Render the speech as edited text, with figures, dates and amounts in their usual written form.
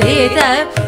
Vedita